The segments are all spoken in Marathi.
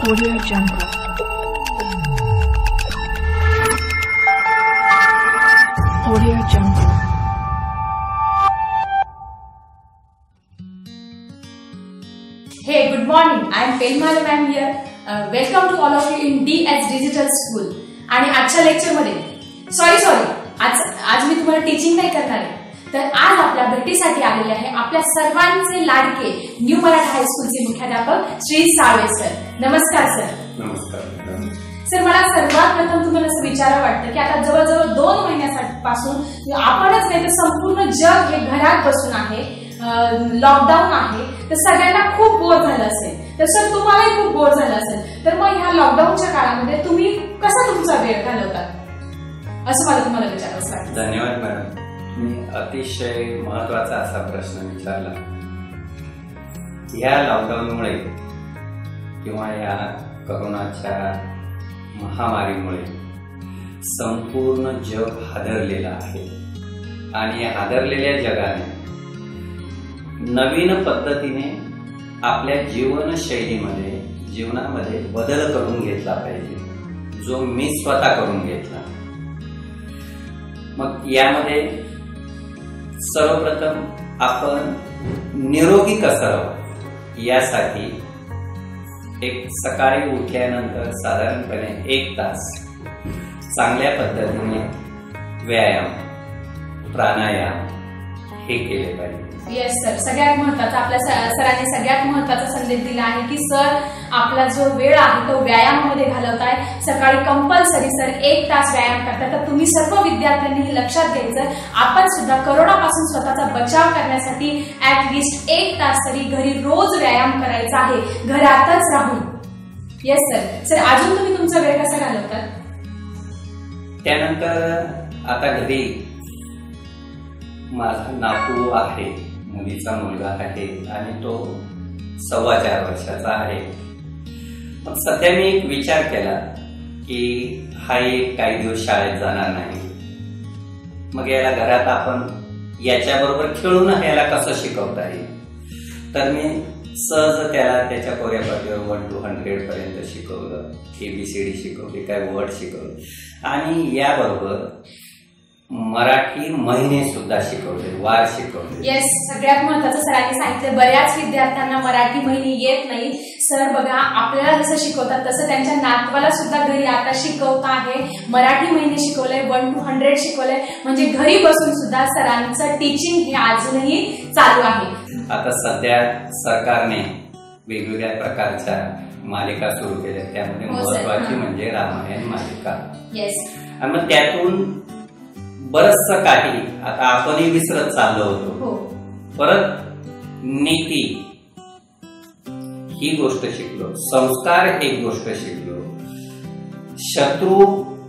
Audio Jungle. Audio Jungle. Hey, good morning. I am Pelmahale ma'am here. Welcome to all of you in DS Digital School. आणि आजच्या लेक्चर मध्ये आज मी तुम्हाला टीचिंग नाही करणार आहे. तर आज आपल्या भेटीसाठी आलेले आहे आपल्या सर्वांचे लाडके न्यू मराठा हायस्कूलचे मुख्याध्यापक श्री साळवे सर. नमस्कार सर. नमस्कार सर. मला सर्वात प्रथम तुम्हाला असं विचारावं वाटतं की आता जवळजवळ 2 महिन्यापासून आपणच नाही तर संपूर्ण जग हे घरात बसून आहे, लॉकडाऊन आहे, तर सगळ्यांना खूप बोर झालं असेल. तर सर तुम्हालाही खूप बोर झालं असेल. तर मग ह्या लॉकडाऊनच्या काळामध्ये तुम्ही कसा तुमचा वेळ घालवतात असं मला तुम्हाला विचारावंच वाटतं. धन्यवाद मॅडम. अतिशय महत्वाचा असा प्रश्न विचारला. या लॉकडाऊनमुळे किंवा या कोरोनाच्या महामारीमुळे संपूर्ण जग हादरलेला आहे आणि हादरलेल्या जगाने नवीन पद्धतीने आपल्या जीवनशैलीमध्ये जीवनामध्ये बदल करून घेतला पाहिजे, जो मी स्वतः करून घेतला. मग यामध्ये सर्वप्रथम आपण निरोगी कसा राहू यासाठी एक सकाळी उठल्यानंतर साधारणपणे 1 तास चांगल्या पद्धतीने व्यायाम प्राणायाम हे केले पाहिजे. Yes sir. सगळ्यात महत्वाचा आपल्या सरांनी सगळ्यात महत्वाचा संदेश दिला आहे की सर आपला जो वेळ आहे तो व्यायामामध्ये घालवताय. सकाळी कंपल्सरी सर 1 तास व्यायाम करतात. तर तुम्ही सर्व विद्यार्थ्यांनी हे लक्षात घ्यायचं, आपण सुद्धा कोरोनापासून स्वतःचा बचाव करण्यासाठी ऍटलिस्ट 1 तास तरी घरी रोज व्यायाम करायचा आहे, घरातच राहून. Yes sir. सर अजून तुम्ही तुमचा वेळ कसा घालवतात? त्यानंतर आता घरी माझा नातू आहे, मुलीचा मुलगा आहे आणि तो 4.25 वर्षाचा आहे. मग सध्या मी एक विचार केला की हा एक काही दिवस शाळेत जाणार नाही, मग याला घरात आपण याच्याबरोबर खेळून याला कसं शिकवता येईल. तर मी सहज त्याला त्याच्या कोऱ्यापाटीवर 1 to 100 पर्यंत शिकवलं, ABCD शिकवली, काय वर्ड शिकवलं आणि याबरोबर मराठी महिने सुद्धा शिकवले, वार शिकवले. येस. सगळ्यात महत्वाचं सरांनी सांगितलं, बऱ्याच विद्यार्थ्यांना मराठी महिने येत नाही. सर बघा आपल्याला जसं शिकवतात तसं त्यांच्या नातवाला सुद्धा घरी आता शिकवता आहे. मराठी महिने शिकवले, 1 to 100 शिकवले, म्हणजे घरी बसून सुद्धा सरांचं टीचिंग हे अजूनही चालू आहे. आता सध्या सरकारने वेगवेगळ्या प्रकारच्या मालिका सुरू केल्या, त्यामध्ये महत्वाची म्हणजे रामायण मालिका. येस. आणि मग त्यातून बरंच काही आता आपणही विसरत चाललो होतो. परत नीती ही गोष्ट शिकलो, संस्कार एक गोष्ट शिकलो, शत्रू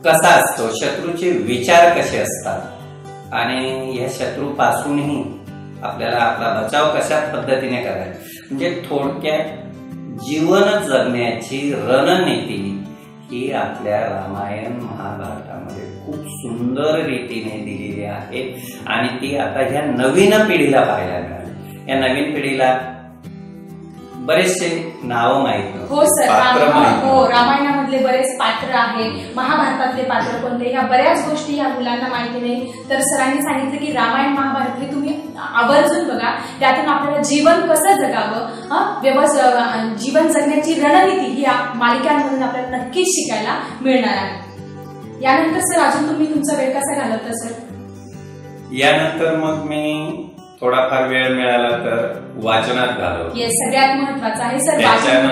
कसा असतो, शत्रूचे विचार कसे असतात आणि या शत्रूपासूनही आपल्याला आपला बचाव कशा पद्धतीने करायचा. म्हणजे थोडक्यात जीवन जगण्याची रणनीती ही आपल्या रामायण महाभारतामध्ये खूप सुंदर रीतीने दिलेली आहे आणि ती आता ह्या नवीन पिढीला पाहायला मिळाली. या नवीन पिढीला बरेचसे नावं माहित नव्हते, पात्र माहित. हो, रामायणामधले बरेच पात्र आहे, महाभारतातले पात्र कोणते, ह्या बऱ्याच गोष्टी ह्या मुलांना माहिती नाही. तर सरांनी सांगितलं की रामायण महाभारत हे तुम्ही आवर्जून बघा, त्यातून आपल्याला जीवन कसं जगावं, व्यवस्थित जीवन जगण्याची रणनीती ही मालिकांमधून आपल्याला नक्कीच शिकायला मिळणार आहे. यानंतर सर अजून तुम्ही तुमचा वेळ कसा घालवता? सर यानंतर मग मी थोडाफार वेळ मिळाला तर वाचनात घालवतो. हे सगळ्यात महत्वाचं आहे सर. वाचन,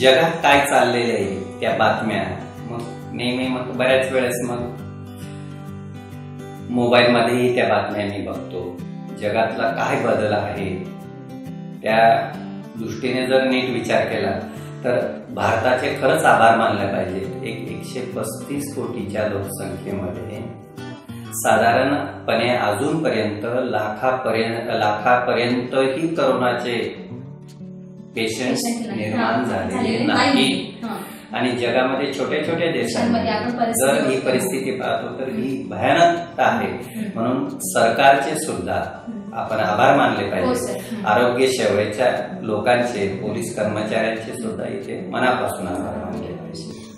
जगात काय चाललेलं आहे त्या बातम्या, मग नेहमी मग बऱ्याच वेळेस मग मोबाईल मध्येही त्या बातम्या मी बघतो. जगातला काय बदल आहे त्या दृष्टीने जर नीट विचार केला तर भारताचे खरंच आभार मानले पाहिजेत. 135 कोटीच्या लोकसंख्येमध्ये साधारणपणे अजूनपर्यंत लाखापर्यंतही कोरोनाचे पेशंट निर्माण झालेले नाही आणि जगामध्ये छोट्या छोट्या देशांमध्ये जर ही परिस्थिती पाहतो तर ही भयानक आहे. म्हणून सरकारचे सुद्धा आपण आभार मानले पाहिजे. आरोग्य सेवेच्या लोकांचे, पोलीस कर्मचाऱ्यांचे सुद्धा इथे मनापासून आभार मानले पाहिजे.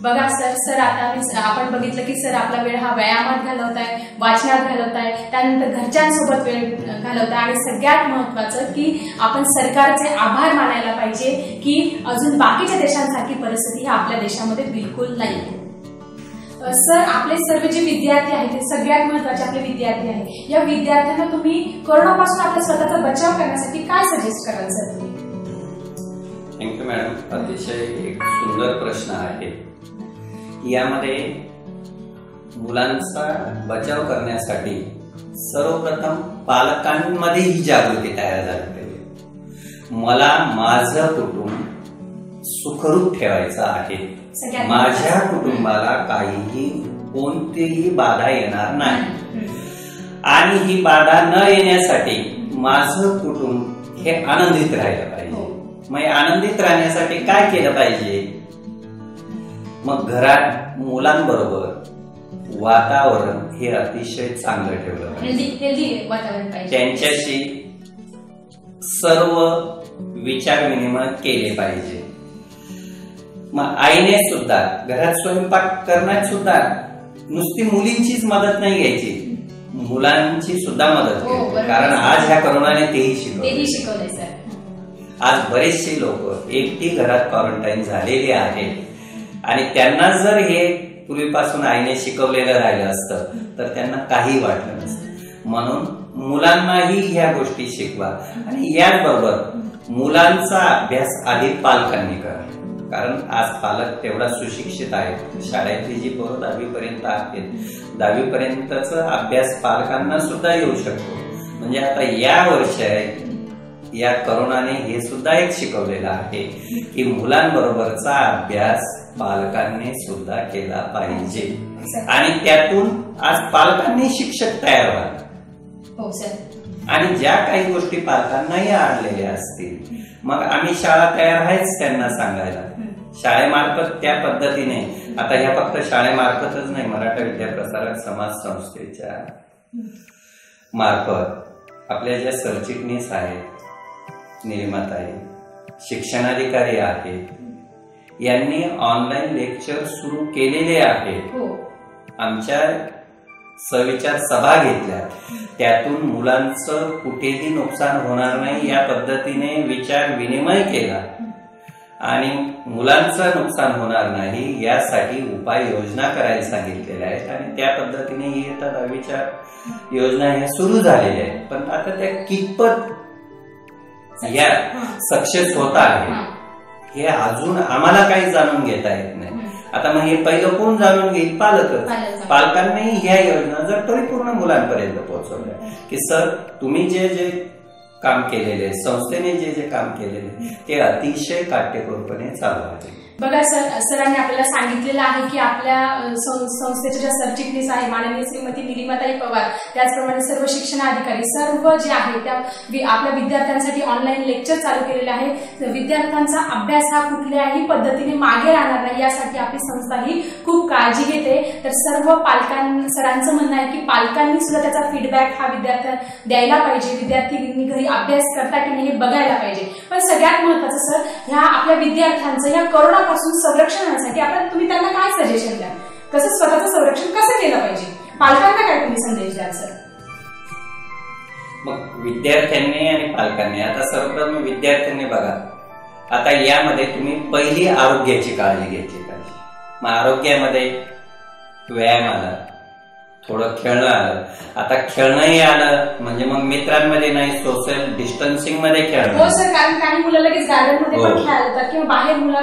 बघा सर, सर आता आपण बघितलं की सर आपला वेळ हा व्यायामात घालवताय, वाचनात घालवताय, त्यानंतर घरच्यांसोबत वेळ घालवताय आणि सगळ्यात महत्वाचं की आपण सरकारचे आभार मानायला पाहिजे की अजून बाकीच्या देशांसारखी परिस्थिती ही आपल्या देशामध्ये बिलकुल नाही. सर आपले सर्व जे विद्यार्थी आहेत, ते सगळ्यात महत्वाचे आपले विद्यार्थी आहेत, या विद्यार्थ्यांना तुम्ही कोरोनापासून आपल्या स्वतःचा बचाव करण्यासाठी काय सजेस्ट कराल सर तुम्ही? थँक्यू मॅडम, अतिशय एक सुंदर प्रश्न आहे. यामध्ये मुलांचा बचाव करण्यासाठी सर्वप्रथम पालकांमध्ये ही जागृती तयार झाली पाहिजे. मला माझं कुटुंब सुखरूप ठेवायचं आहे, माझ्या कुटुंबाला काहीही कोणतीही बाधा येणार नाही आणि ही बाधा न येण्यासाठी माझं कुटुंब हे आनंदित राहिलं पाहिजे. मग आनंदित राहण्यासाठी काय केलं पाहिजे? मग घरात मुलांबरोबर वातावरण हे अतिशय चांगलं ठेवलं पाहिजे, त्यांच्याशी सर्व विचार विनिमय केले पाहिजे. मग आईने सुद्धा घरात स्वयंपाक करण्यात सुद्धा नुसती मुलींचीच मदत नाही घ्यायची, मुलांची सुद्धा मदत घ्यायची, कारण आज ह्या कोरोनाने तेही शिकवले. आज बरेचसे लोक एकटी घरात क्वारंटाईन झालेले आहेत आणि त्यांना जर हे पूर्वीपासून आईने शिकवलेलं राहिलं असतं तर त्यांना काही वाटलं नसतं. म्हणून मुलांनाही ह्या गोष्टी शिकवा आणि याचबरोबर मुलांचा अभ्यास आधी पालकांनी करावा, कारण आज पालक तेवढा सुशिक्षित आहेत. शाळेतली जी पोरं दहावीपर्यंत आहेत, दहावीपर्यंतच अभ्यास पालकांना सुद्धा येऊ शकतो. म्हणजे आता या वर्षात या करोनाने हे सुद्धा एक शिकवलेलं आहे की मुलांबरोबरचा अभ्यास पालकांनी सुद्धा केला पाहिजे आणि त्यातून आज पालकांनी शिक्षक तयार व्हावे आणि ज्या काही गोष्टी पालकांनाही आणलेल्या असतील मग आम्ही शाळा तयार आहेच त्यांना सांगायला. शाळेमार्फत त्या पद्धतीने, आता ह्या फक्त शाळेमार्फतच नाही, मराठा विद्याप्रसारक समाज संस्थेच्या मार्फत आपल्या ज्या सरचिटणीस आहेत निर्माताई, शिक्षणाधिकारी आहेत, यांनी ऑनलाईन लेक्चर सुरू केलेले आहे. आमच्या सविचार सभा घेतल्या, त्यातून मुलांचं कुठेही नुकसान होणार नाही या पद्धतीने विचार विनिमय केला आणि मुलांचं नुकसान होणार नाही यासाठी उपाययोजना करायला सांगितलेल्या आहेत आणि त्या पद्धतीने ही आता विचार योजना ह्या सुरू झालेल्या आहेत. पण आता त्या कितपत या सक्सेस होत आहे हे अजून आम्हाला काही जाणून घेता येत नाही. आता मग हे पहिलं कोण जाणून घेईल? पालकच. पालकांनी ह्या योजना जर परिपूर्ण मुलांपर्यंत पोहोचवल्या की सर तुम्ही जे जे काम केलेले, संस्थेने जे जे काम केलेले ते अतिशय काटेकोरपणे चालू आहे. बघा सर, सरांनी आपल्याला सांगितलेलं आहे की आपल्या संस्थेच्या ज्या सरचिटणीस आहे माननीय श्रीमती निलिमाताई पवार, त्याचप्रमाणे सर्व शिक्षणाधिकारी सर्व जे आहे त्या आपल्या विद्यार्थ्यांसाठी ऑनलाईन लेक्चर चालू केलेले आहे. विद्यार्थ्यांचा अभ्यास हा कुठल्याही पद्धतीने मागे राहणार नाही यासाठी आपली संस्था ही खूप काळजी घेते. तर सर्व सरांचं म्हणणं आहे की पालकांनी सुद्धा त्याचा फीडबॅक हा विद्यार्थ्यांना द्यायला पाहिजे, विद्यार्थ्यांनी घरी अभ्यास करता की नाही हे बघायला पाहिजे. पण सगळ्यात महत्वाचं सर, ह्या आपल्या विद्यार्थ्यांचं ह्या कोरोना संरक्षणासाठी आपण तुम्ही त्यांना काय सजेशन द्या, कसं स्वतःचं संरक्षण कसं केलं पाहिजे, पालकांना काय तुम्ही संदेश द्याल सर? मग विद्यार्थ्यांनी आणि पालकांनी, आता सर्वप्रथम विद्यार्थ्यांनी बघा, आता यामध्ये तुम्ही पहिली आरोग्याची काळजी घ्यायची पाहिजे. मग आरोग्यामध्ये व्यायाम आला, थोडं खेळणं आलं, आता खेळणंही आलं म्हणजे मग मित्रांमध्ये नाही, सोशल डिस्टन्सिंग मध्ये खेळणं. हो सर, कारण काही मुलं लगेच गार्डनमध्ये पण खेळतात किंवा बाहेर मुलं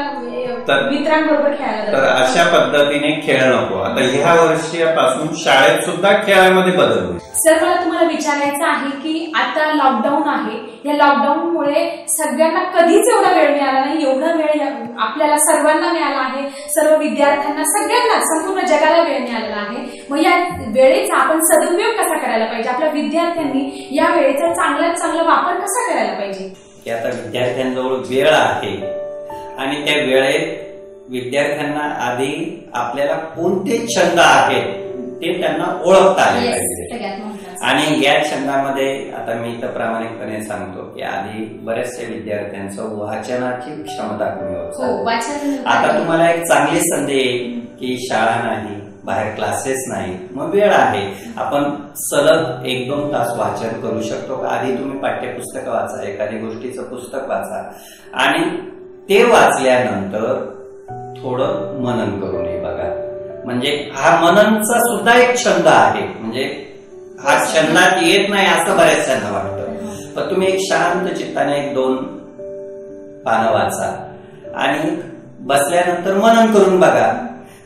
मित्रांबरोबर खेळतात, तर अशा पद्धतीने खेळ नको. आता ह्या वर्षीपासून शाळेत सुद्धा खेळामध्ये बदल होईल. सर मला तुम्हाला विचारायचं आहे की आता लॉकडाऊन आहे, या लॉकडाऊनमुळे सगळ्यांना कधीच एवढा वेळ मिळाला नाही, एवढा वेळ आपल्याला सर्वांना मिळाला आहे, सर्व विद्यार्थ्यांना, सगळ्यांना, संपूर्ण जगाला वेळ मिळालेला आहे. मग या वेळेचा आपण सदुपयोग कसा करायला पाहिजे, आपल्या विद्यार्थ्यांनी या वेळेचा चांगल्यात चांगला वापर कसा करायला पाहिजे? की आता विद्यार्थ्यांजवळ वेळ आहे आणि त्या वेळेत विद्यार्थ्यांना आधी आपल्याला कोणते छंद आहेत ते त्यांना ओळखता आले पाहिजे. आणि या क्षणामध्ये आता मी तर प्रामाणिकपणे सांगतो की आधी बरेचसे विद्यार्थ्यांचं वाचनाची क्षमता कमी होती. आता तुम्हाला एक चांगली संधी येईल की शाळा नाही, बाहेर क्लासेस नाही, मग वेळ आहे, आपण सलग 1-2 तास वाचन करू शकतो का? आधी तुम्ही पाठ्यपुस्तक वाचा, एखादी गोष्टीचं पुस्तक वाचा आणि ते वाचल्यानंतर थोडं मनन करून हे बघा. म्हणजे हा मननचा सुद्धा एक छंद आहे, म्हणजे हा छंदात येत नाही असं बऱ्याचशा वाटतं, पण तुम्ही एक शांत चित्ताने 1-2 पानं वाचा आणि बसल्यानंतर मनन करून बघा.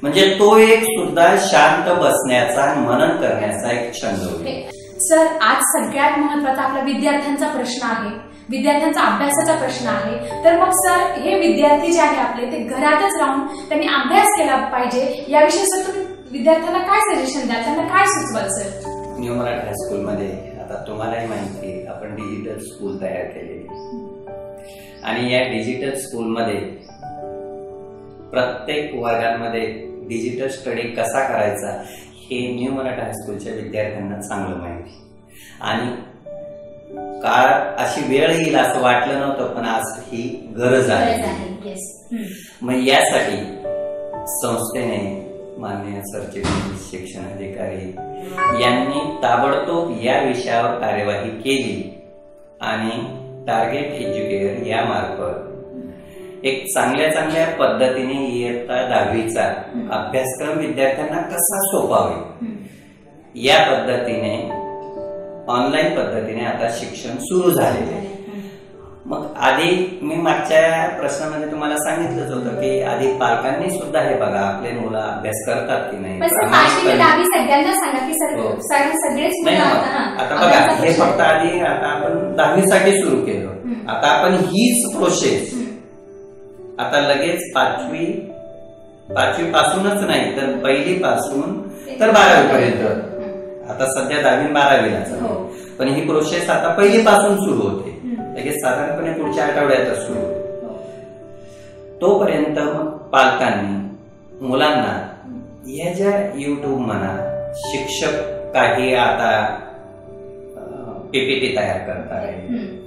म्हणजे तो एक सुद्धा शांत बसण्याचा, मनन करण्याचा एक छंद होईल. सर, आज सगळ्यात महत्वाचा आपला विद्यार्थ्यांचा प्रश्न आहे, विद्यार्थ्यांचा अभ्यासाचा प्रश्न आहे. तर मग सर, हे विद्यार्थी जे आहे आपले, ते घरातच राहून त्यांनी अभ्यास केला पाहिजे, याविषयी सर तुम्ही विद्यार्थ्यांना काय सजेशन द्या, त्यांना काय सुचवाल? सर, न्यू मराठा स्कूलमध्ये आता तुम्हालाही माहिती आहे आपण डिजिटल स्कूल तयार केलेली, आणि या डिजिटल स्कूलमध्ये प्रत्येक वर्गांमध्ये डिजिटल स्टडी कसा करायचा हे न्यू मराठा हायस्कूलच्या विद्यार्थ्यांना चांगलं माहिती. आणि काळ अशी वेळ येईल असं वाटलं नव्हतं, पण आज ही गरज आहे. मग यासाठी संस्थेने, माननीय सरचिटणीस, शिक्षण अधिकारी यांनी ताबडतोब या विषयावर कार्यवाही केली आणि टार्गेट एज्युकेटर यामार्फत एक चांगल्या पद्धतीने इयत्ता 10वीचा अभ्यासक्रम विद्यार्थ्यांना कसा सोपा होईल या पद्धतीने, ऑनलाईन पद्धतीने आता शिक्षण सुरू झालेले आहे. मग आधी मी मागच्या प्रश्नामध्ये तुम्हाला सांगितलंच होतं की आधी पालकांनी सुद्धा हे बघा आपले मुलं अभ्यास करतात की नाही. आता बघा, हे फक्त आधी आता आपण 10वीसाठी सुरू केलं, आता आपण हीच प्रोसेस आता लगेच 5वी पासूनच नाही तर 1ली पासून तर 12वीपर्यंत, आता सध्या 10वी 12वीला, पण ही प्रोसेस आता 1ली पासून सुरू होते, लगेच साधारणपणे पुढच्या आठवड्यात सुरू होते. तोपर्यंत पालकांनी मुलांना या ज्या युट्यूब म्हणा, शिक्षक काही आता PPT तयार करत आहेत,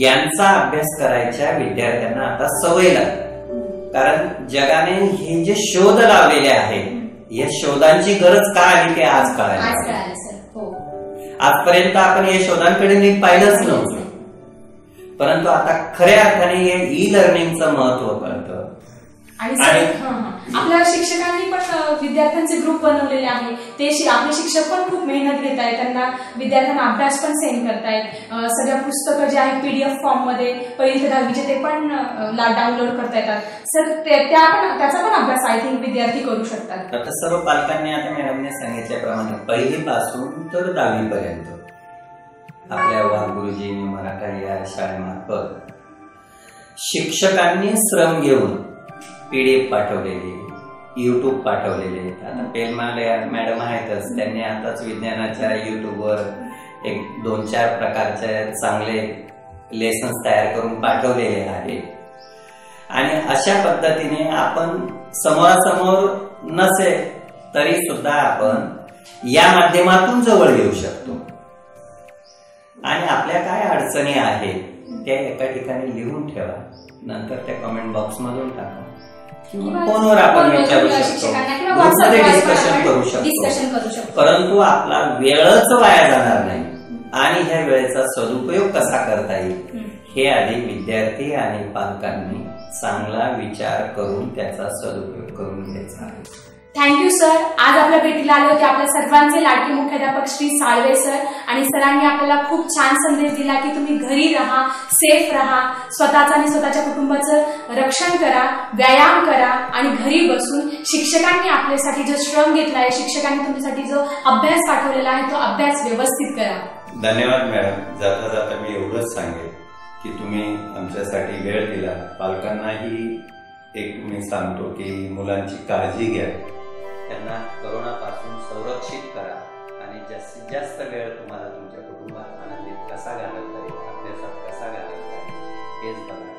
यांचा अभ्यास करायच्या विद्यार्थ्यांना आता सवय लागते. कारण जगाने हे जे शोध लावलेले आहेत, या शोधांची गरज का आली ते आज कळायला. आजपर्यंत आपण या शोधांकडे नीट पाहिलंच नव्हतं, परंतु आता खऱ्या अर्थाने हे ई-लर्निंगचं महत्व कळतं. आणि आपल्या शिक्षकांनी पण विद्यार्थ्यांचे ग्रुप बनवलेले आहे, ते आपले शिक्षक पण खूप मेहनत घेत आहेत, त्यांना विद्यार्थ्यांना अभ्यास पण सेंड करतायत, सगळ्या पुस्तकं जे आहेत PDF फॉर्म मध्ये 1 ते 10वीचे ते पण डाउनलोड करता येतात. सर, त्याचा पण अभ्यास आय थिंक विद्यार्थी करू शकतात. आता सर्व पालकांनी, आता मॅडमने सांगितल्याप्रमाणे 1ली पासून तर 10वीपर्यंत आपल्या वाघगुरुजी मराठा या शाळेमार्फत शिक्षकांनी श्रम घेऊन PDF पाठवलेले, YouTube पाठवलेले. आता पेलमहाले मॅडम आहेतच, त्यांनी आताच विज्ञानाच्या युट्यूबवर 1-2-4 प्रकारचे चांगले लेसन्स तयार करून पाठवलेले आहेत. आणि अशा पद्धतीने आपण समोरासमोर नसेल तरी सुद्धा आपण या माध्यमातून जवळ घेऊ शकतो. आणि आपल्या काय अडचणी आहेत त्या एका ठिकाणी लिहून ठेवा, नंतर त्या कमेंट बॉक्स मधून टाका, फोनवर आपण विचारू शकतो, डिस्कशन करू शकतो, परंतु आपला वेळच वाया जाणार नाही. आणि ह्या वेळेचा सदुपयोग कसा करता येईल हे आधी विद्यार्थी आणि पालकांनी चांगला विचार करून त्याचा सदुपयोग करून घ्यायचा आहे. थँक्यू सर, आज आपल्या भेटीला आले होते आपल्या सर्वांचे लाडके मुख्याध्यापक श्री साळवे सर, आणि सरांनी आपल्याला खूप छान संदेश दिला की तुम्ही घरी राहा, सेफ राहा, स्वतःचं आणि स्वतःच्या कुटुंबाचं रक्षण करा, व्यायाम करा, आणि घरी बसून शिक्षकांनी आपल्यासाठी जो श्रम घेतला आहे, शिक्षकांनी तुमच्यासाठी जो अभ्यास पाठवलेला आहे, तो अभ्यास व्यवस्थित करा. धन्यवाद मॅडम. जाता जाता मी एवढंच सांगेन की तुम्ही आमच्यासाठी वेळ दिला, पालकांनाही एक मी सांगतो की मुलांची काळजी घ्या, त्यांना कोरोनापासून संरक्षित करा, आणि जास्तीत जास्त वेळ तुम्हाला तुमच्या कुटुंबात आनंदित कसा घालवता येईल, अभ्यासात कसा घालवता येईल हेच बघा.